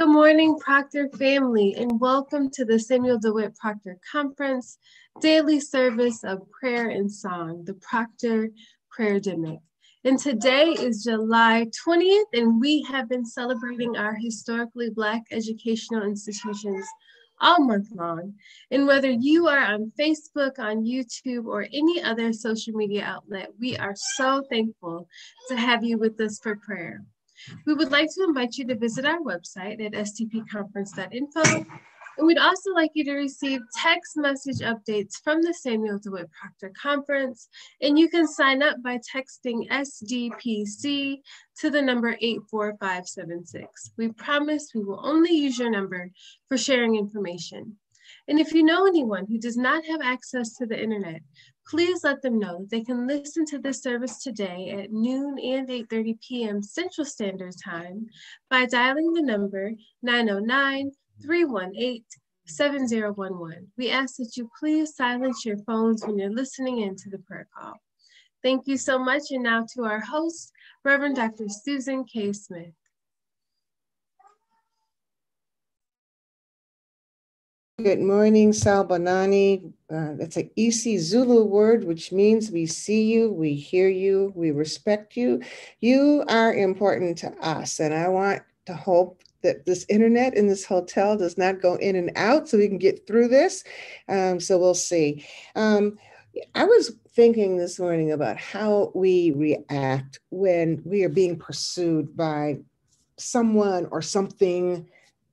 Good morning, Proctor family, and welcome to the Samuel DeWitt Proctor Conference, daily service of prayer and song, the Proctor Prayerdemic. And today is July 20th, and we have been celebrating our historically Black educational institutions all month long. And whether you are on Facebook, on YouTube, or any other social media outlet, we are so thankful to have you with us for prayer. We would like to invite you to visit our website at stpconference.info, and we'd also like you to receive text message updates from the Samuel DeWitt Proctor Conference, and you can sign up by texting SDPC to the number 84576. We promise we will only use your number for sharing information. And if you know anyone who does not have access to the internet, please let them know that they can listen to this service today at noon and 8:30 p.m. Central Standard Time by dialing the number 909-318-7011. We ask that you please silence your phones when you're listening into the prayer call. Thank you so much, and now to our host, Reverend Dr. Susan K. Smith. Good morning, Salbanani. That's an isiZulu word, which means we see you, we hear you, we respect you. You are important to us, and I want to hope that this internet in this hotel does not go in and out so we can get through this. So we'll see. I was thinking this morning about how we react when we are being pursued by someone or something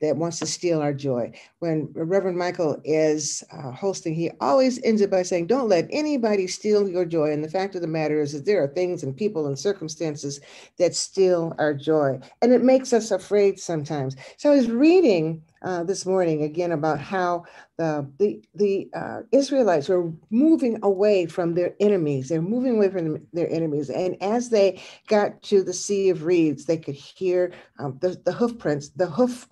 that wants to steal our joy. When Reverend Michael is hosting, he always ends it by saying, don't let anybody steal your joy. And the fact of the matter is that there are things and people and circumstances that steal our joy. And it makes us afraid sometimes. So I was reading this morning again about how the Israelites were moving away from their enemies. They're moving away from their enemies. And as they got to the Sea of Reeds, they could hear the hoof prints, the hoof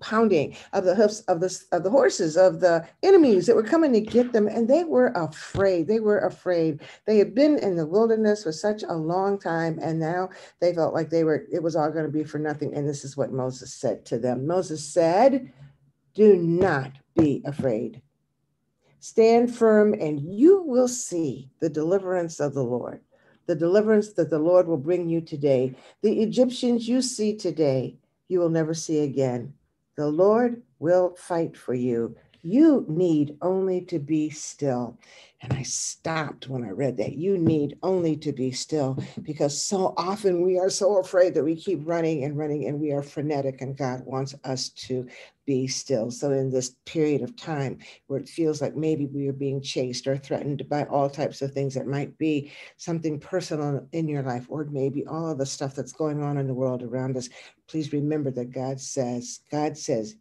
pounding of the hoofs of the horses, of the enemies that were coming to get them. And they were afraid. They were afraid. They had been in the wilderness for such a long time. And now they felt like it was all going to be for nothing. And this is what Moses said to them. Moses said, do not be afraid. Stand firm, and you will see the deliverance of the Lord, the deliverance that the Lord will bring you today. The Egyptians you see today, you will never see again. The Lord will fight for you. You need only to be still. And I stopped when I read that. You need only to be still, because so often we are so afraid that we keep running and running, and we are frenetic, and God wants us to be still. So in this period of time where it feels like maybe we are being chased or threatened by all types of things, that might be something personal in your life, or maybe all of the stuff that's going on in the world around us, please remember that God says,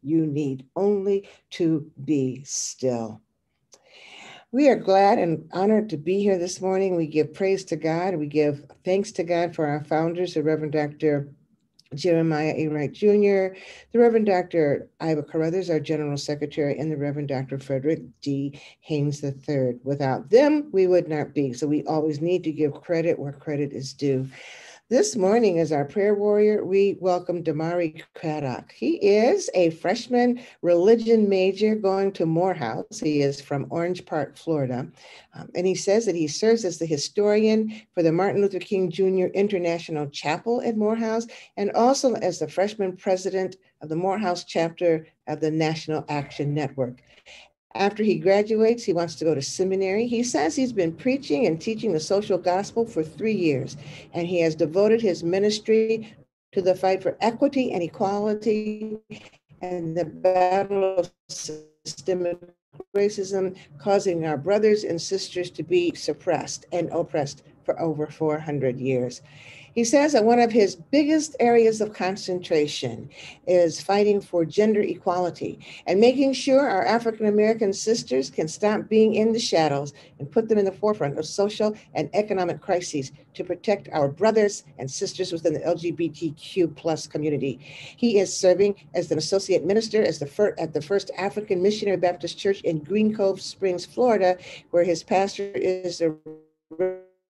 you need only to be still. We are glad and honored to be here this morning. We give praise to God. We give thanks to God for our founders, the Reverend Dr. Jeremiah A. Wright Jr., the Reverend Dr. Iva Carruthers, our General Secretary, and the Reverend Dr. Frederick D. Haynes III. Without them, we would not be. So we always need to give credit where credit is due. This morning, as our prayer warrior, we welcome D'Marre Craddock. He is a freshman religion major going to Morehouse. He is from Orange Park, Florida. And he says that he serves as the historian for the Martin Luther King Jr. International Chapel at Morehouse, and also as the freshman president of the Morehouse chapter of the National Action Network. After he graduates, he wants to go to seminary. He says he's been preaching and teaching the social gospel for 3 years, and he has devoted his ministry to the fight for equity and equality and the battle of systemic racism, causing our brothers and sisters to be suppressed and oppressed for over 400 years. He says that one of his biggest areas of concentration is fighting for gender equality and making sure our African-American sisters can stop being in the shadows and put them in the forefront of social and economic crises to protect our brothers and sisters within the LGBTQ+ community. He is serving as an associate minister at the First African Missionary Baptist Church in Green Cove Springs, Florida, where his pastor is the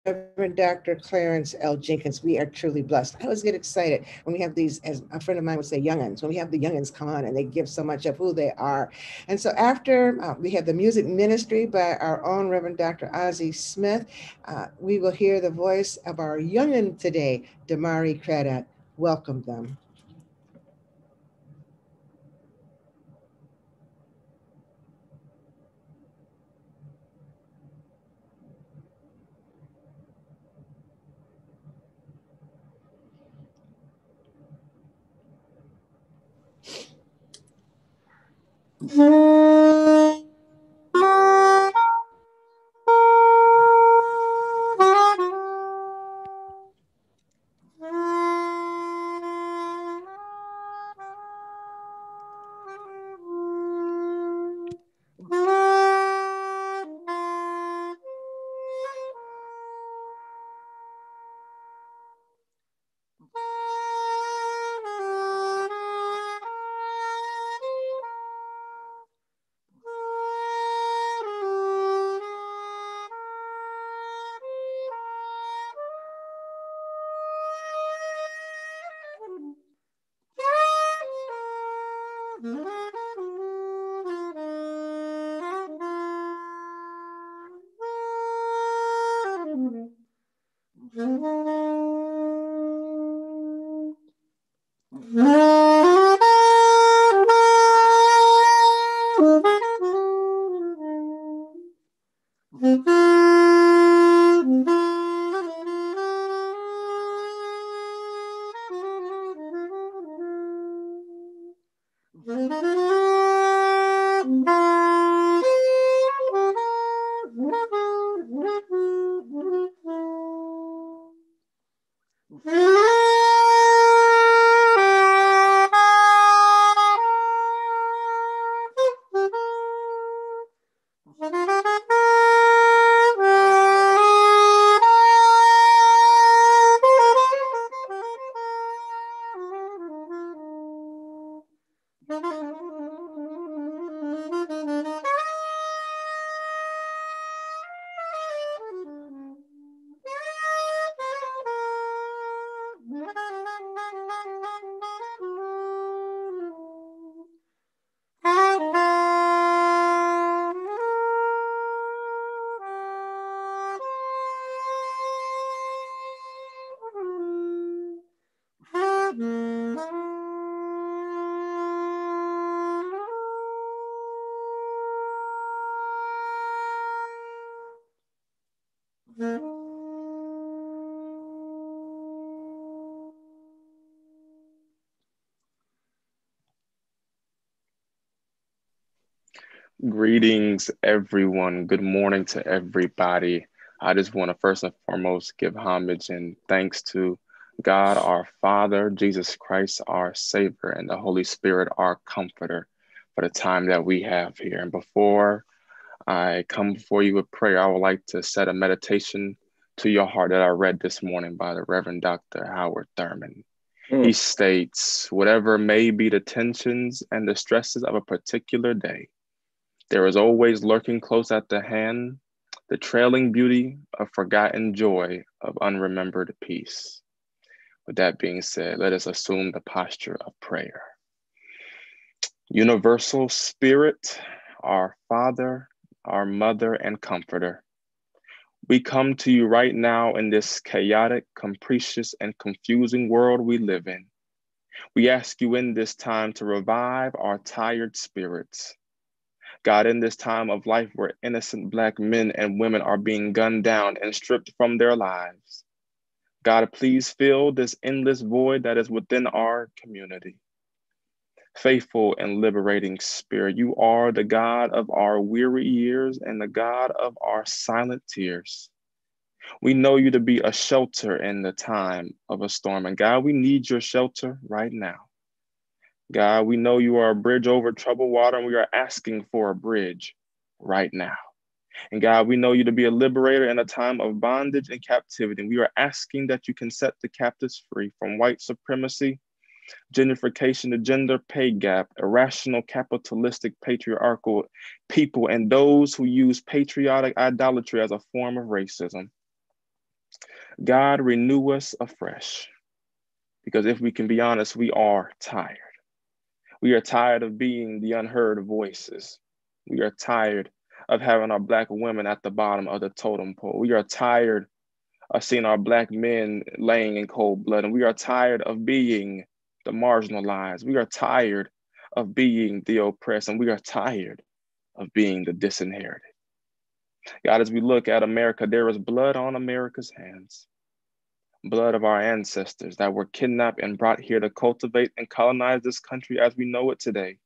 Reverend Dr. Clarence L. Jenkins, we are truly blessed. I always get excited when we have these, as a friend of mine would say, young'uns, when we have the young'uns come on and they give so much of who they are. And so after we have the music ministry by our own Reverend Dr. Ozzie Smith, we will hear the voice of our young'un today, D'Marre Craddock. Welcome them. Greetings, everyone. Good morning to everybody. I just want to first and foremost give homage and thanks to God, our Father, Jesus Christ, our Savior, and the Holy Spirit, our Comforter, for the time that we have here. And before I come before you with prayer, I would like to set a meditation to your heart that I read this morning by the Reverend Dr. Howard Thurman. He states, whatever may be the tensions and the stresses of a particular day, there is always lurking close at the hand the trailing beauty of forgotten joy, of unremembered peace. With that being said, let us assume the posture of prayer. Universal Spirit, our Father, our Mother, and Comforter, we come to you right now in this chaotic, capricious, and confusing world we live in. We ask you in this time to revive our tired spirits. God, in this time of life where innocent Black men and women are being gunned down and stripped from their lives, God, please fill this endless void that is within our community. Faithful and liberating Spirit, you are the God of our weary years and the God of our silent tears. We know you to be a shelter in the time of a storm, and God, we need your shelter right now. God, we know you are a bridge over troubled water, and we are asking for a bridge right now. And God, we know you to be a liberator in a time of bondage and captivity. And we are asking that you can set the captives free from white supremacy, gentrification, the gender pay gap, irrational, capitalistic, patriarchal people, and those who use patriotic idolatry as a form of racism. God, renew us afresh, because if we can be honest, we are tired. We are tired of being the unheard voices. We are tired of having our Black women at the bottom of the totem pole. We are tired of seeing our Black men laying in cold blood, and we are tired of being the marginalized. We are tired of being the oppressed, and we are tired of being the disinherited. God, as we look at America, there is blood on America's hands, blood of our ancestors that were kidnapped and brought here to cultivate and colonize this country as we know it today,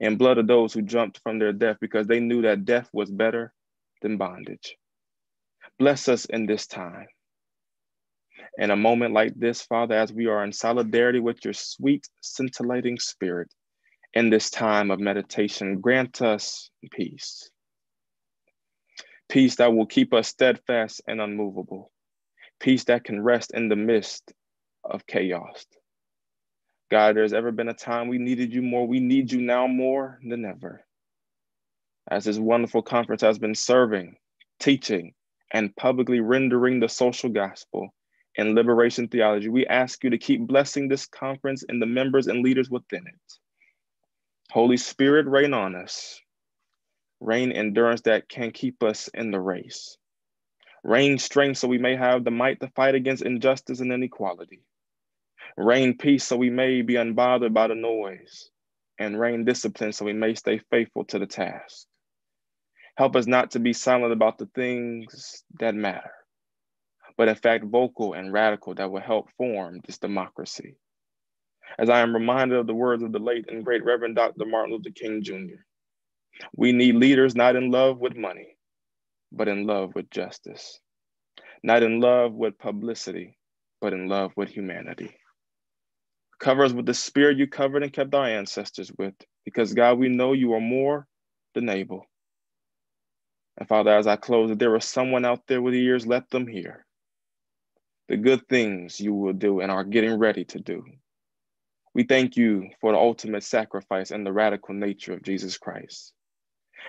and blood of those who jumped from their death because they knew that death was better than bondage. Bless us in this time. In a moment like this, Father, as we are in solidarity with your sweet, scintillating spirit, in this time of meditation, grant us peace. Peace that will keep us steadfast and unmovable. Peace that can rest in the midst of chaos. God, there's ever been a time we needed you more. We need you now more than ever. As this wonderful conference has been serving, teaching, and publicly rendering the social gospel and liberation theology, we ask you to keep blessing this conference and the members and leaders within it. Holy Spirit, reign on us. Reign endurance that can keep us in the race. Reign strength so we may have the might to fight against injustice and inequality. Reign peace so we may be unbothered by the noise. And reign discipline so we may stay faithful to the task. Help us not to be silent about the things that matter, but in fact vocal and radical that will help form this democracy. As I am reminded of the words of the late and great Reverend Dr. Martin Luther King Jr., we need leaders not in love with money, but in love with justice, not in love with publicity, but in love with humanity. Cover us with the spirit you covered and kept our ancestors with, because God, we know you are more than able. And Father, as I close, if there is someone out there with ears, let them hear the good things you will do and are getting ready to do. We thank you for the ultimate sacrifice and the radical nature of Jesus Christ,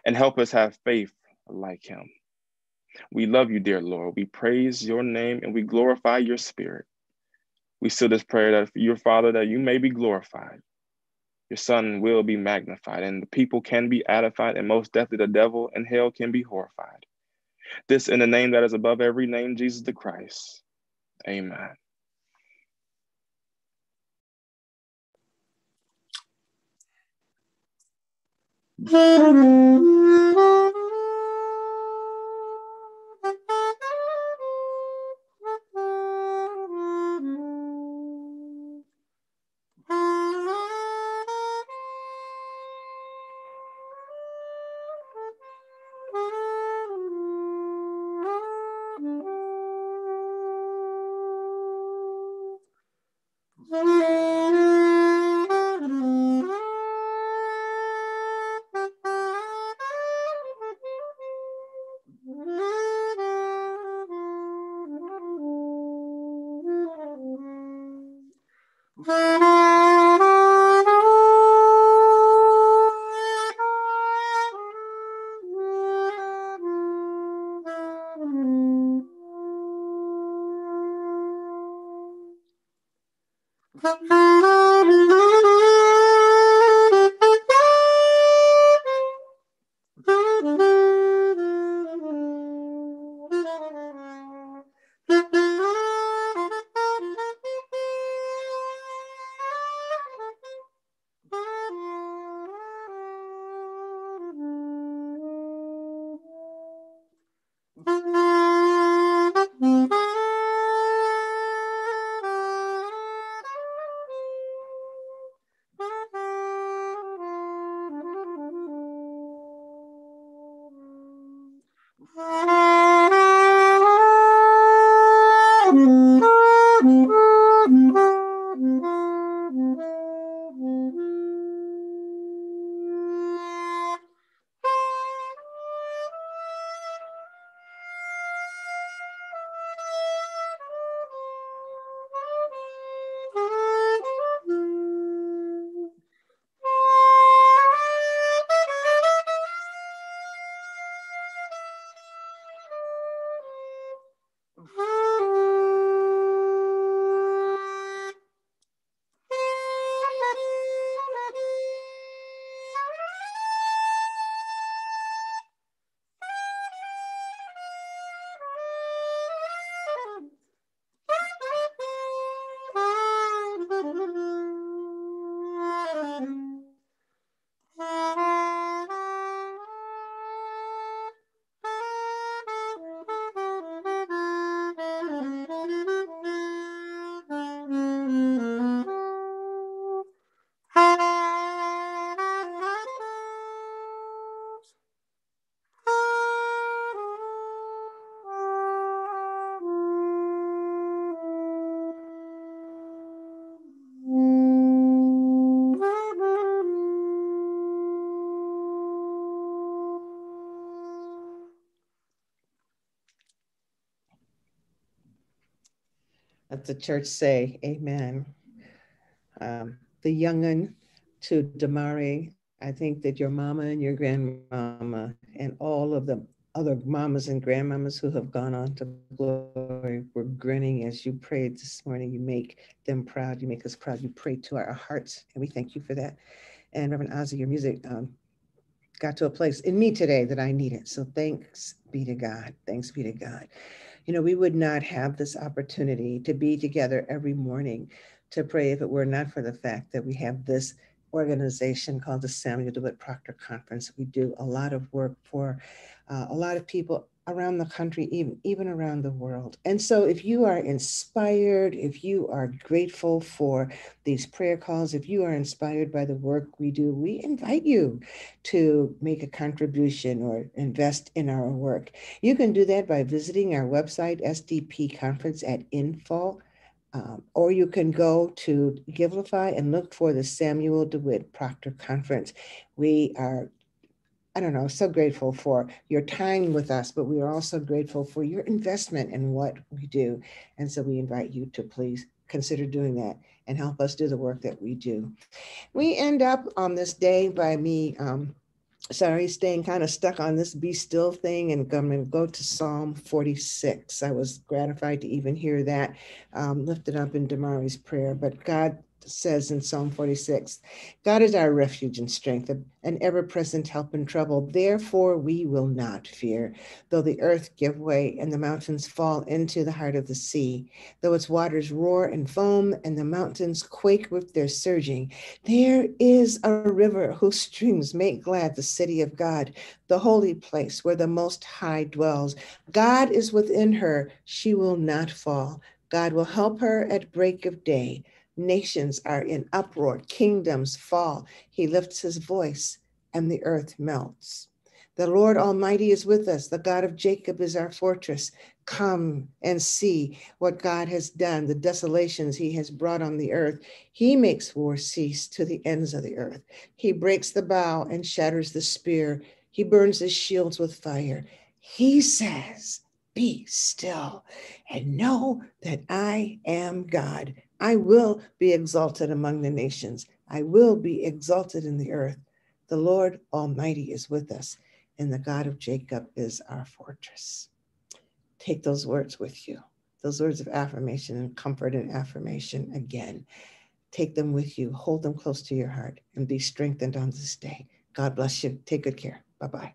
and help us have faith like him. We love you, dear Lord. We praise your name and we glorify your spirit. We seal this prayer that your Father, that you may be glorified, your Son will be magnified, and the people can be edified, and most definitely the devil and hell can be horrified. This in the name that is above every name, Jesus the Christ. Amen. let the church say, amen. The young'un to D'Marre, I think that your mama and your grandmama and all of the other mamas and grandmamas who have gone on to glory were grinning as you prayed this morning. You make them proud. You make us proud. You pray to our hearts, and we thank you for that. And Reverend Ozzie, your music got to a place in me today that I needed. So thanks be to God. Thanks be to God. You know, we would not have this opportunity to be together every morning to pray if it were not for the fact that we have this organization called the Samuel DeWitt Proctor Conference. We do a lot of work for a lot of people around the country, even around the world. And so if you are inspired, if you are grateful for these prayer calls, if you are inspired by the work we do, we invite you to make a contribution or invest in our work. You can do that by visiting our website, sdpconference.info. Or you can go to Givelify and look for the Samuel DeWitt Proctor Conference. We are, I don't know, so grateful for your time with us, but we are also grateful for your investment in what we do. And so we invite you to please consider doing that and help us do the work that we do. We end up on this day by me, staying kind of stuck on this be still thing, and I'm going to go to Psalm 46. I was gratified to even hear that lifted up in D'Marre's prayer. But God says in Psalm 46, God is our refuge and strength, an ever-present help in trouble. Therefore, we will not fear, though the earth give way and the mountains fall into the heart of the sea, though its waters roar and foam and the mountains quake with their surging. There is a river whose streams make glad the city of God, the holy place where the Most High dwells. God is within her. She will not fall. God will help her at break of day. Nations are in uproar, kingdoms fall. He lifts his voice and the earth melts. The Lord Almighty is with us. The God of Jacob is our fortress. Come and see what God has done, the desolations he has brought on the earth. He makes war cease to the ends of the earth. He breaks the bow and shatters the spear. He burns his shields with fire. He says, be still and know that I am God. I will be exalted among the nations. I will be exalted in the earth. The Lord Almighty is with us, and the God of Jacob is our fortress. Take those words with you, those words of affirmation and comfort and affirmation again. Take them with you, hold them close to your heart, and be strengthened on this day. God bless you. Take good care. Bye-bye.